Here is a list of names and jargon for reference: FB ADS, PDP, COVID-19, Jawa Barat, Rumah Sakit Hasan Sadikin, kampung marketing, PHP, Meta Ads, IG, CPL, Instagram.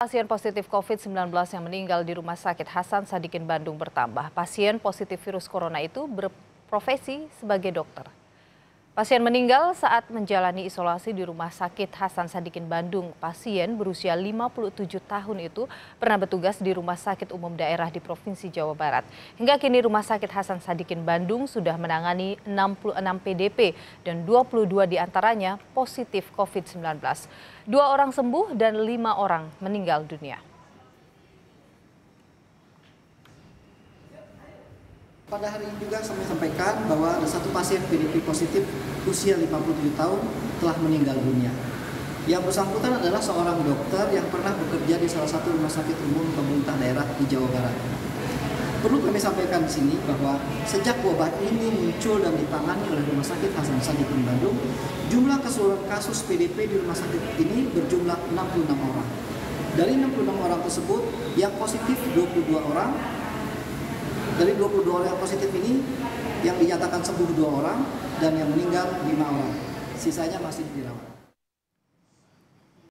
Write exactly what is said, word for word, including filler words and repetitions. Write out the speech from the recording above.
Pasien positif COVID sembilan belas yang meninggal di Rumah Sakit Hasan Sadikin, Bandung bertambah. Pasien positif virus corona itu berprofesi sebagai dokter. Pasien meninggal saat menjalani isolasi di Rumah Sakit Hasan Sadikin, Bandung. Pasien berusia lima puluh tujuh tahun itu pernah bertugas di Rumah Sakit Umum Daerah di Provinsi Jawa Barat. Hingga kini Rumah Sakit Hasan Sadikin, Bandung sudah menangani enam puluh enam P D P dan dua puluh dua diantaranya positif COVID sembilan belas. Dua orang sembuh dan lima orang meninggal dunia. Pada hari ini juga saya sampaikan bahwa ada satu pasien P D P positif usia lima puluh tujuh tahun telah meninggal dunia. Yang bersangkutan adalah seorang dokter yang pernah bekerja di salah satu rumah sakit umum pemerintah daerah di Jawa Barat. Perlu kami sampaikan di sini bahwa sejak wabah ini muncul dan ditangani oleh Rumah Sakit Hasan Sadikin Bandung, jumlah keseluruhan kasus P D P di rumah sakit ini berjumlah enam puluh enam orang. Dari enam puluh enam orang tersebut, yang positif dua puluh dua orang. Dari dua puluh dua orang yang positif ini, yang dinyatakan sembuh dua orang dan yang meninggal lima orang. Sisanya masih dirawat.